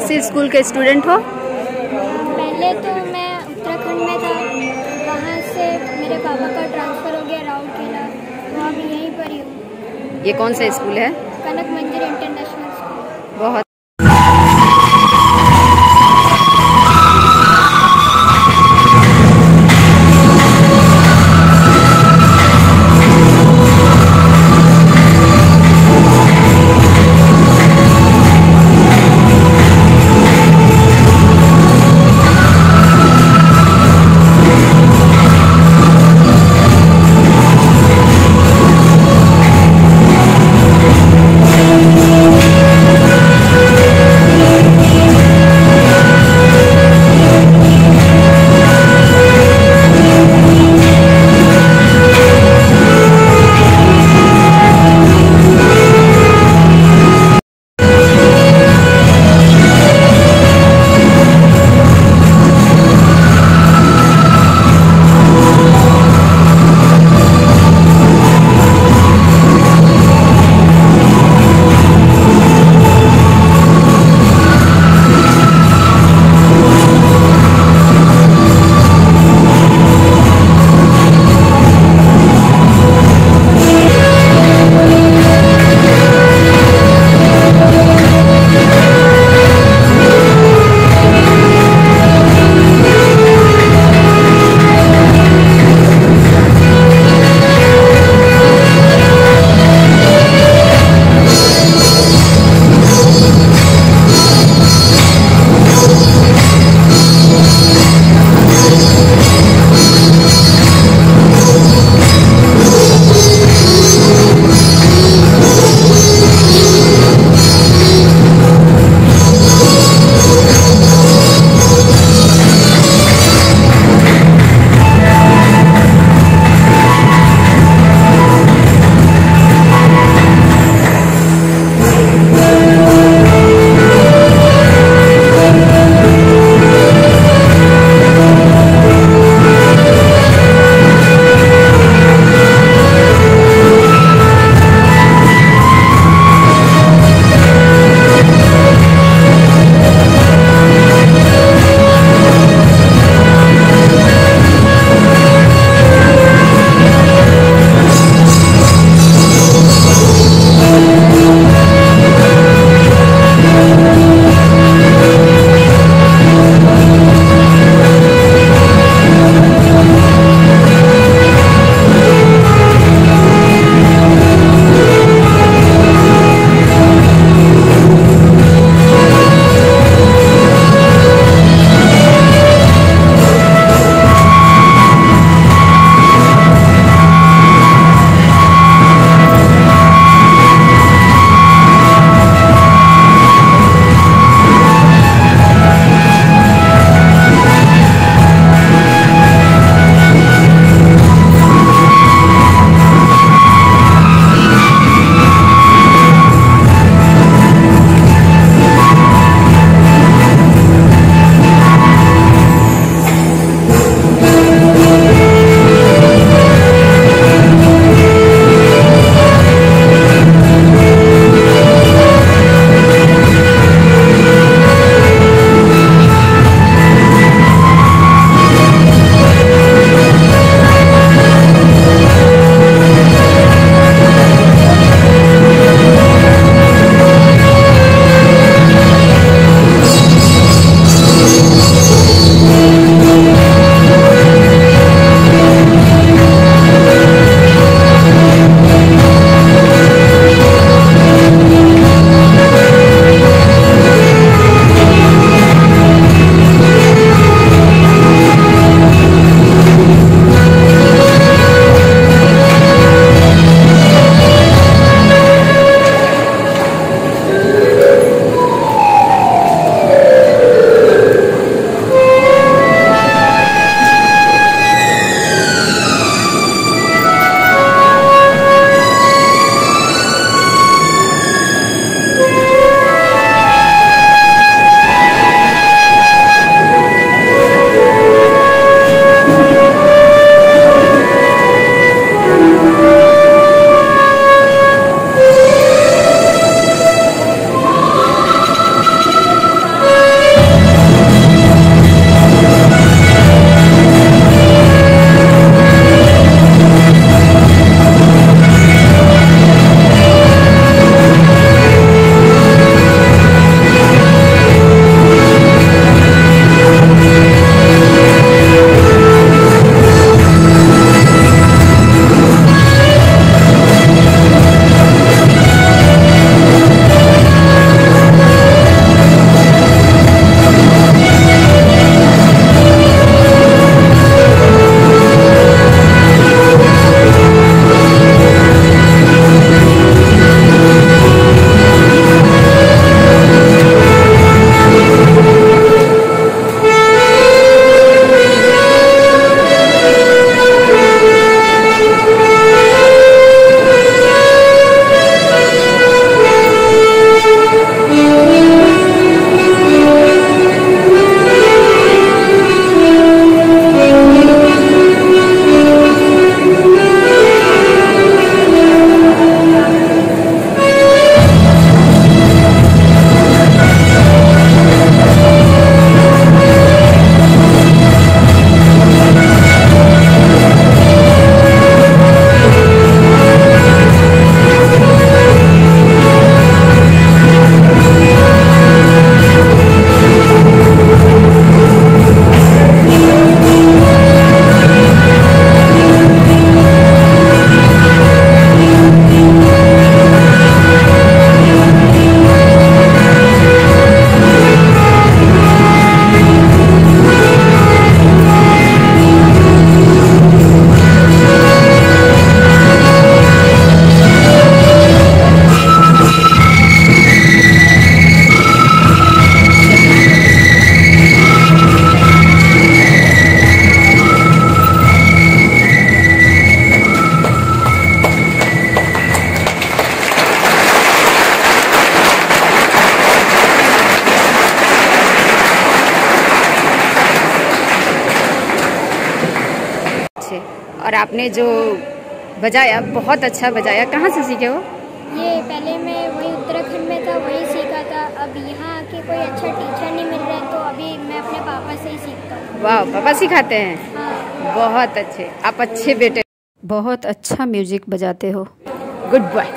किस स्कूल के स्टूडेंट हो? पहले तो मैं उत्तराखंड में था, वहाँ से मेरे पापा का ट्रांसफर हो गया राव किला, वहाँ भी यहीं पर ही हूँ। ये कौन सा स्कूल है? Kanak Manjari international school. बहुत और आपने जो बजाया बहुत अच्छा बजाया। कहाँ से सीखे हो ये? पहले मैं वही उत्तराखंड में था, वही सीखा था। अब यहाँ आके कोई अच्छा टीचर नहीं मिल रहा है तो अभी मैं अपने पापा से ही सीखता हूँ। वाह, पापा सिखाते हैं? हाँ। बहुत अच्छे, आप अच्छे बेटे, बहुत अच्छा म्यूजिक बजाते हो, गुड बॉय।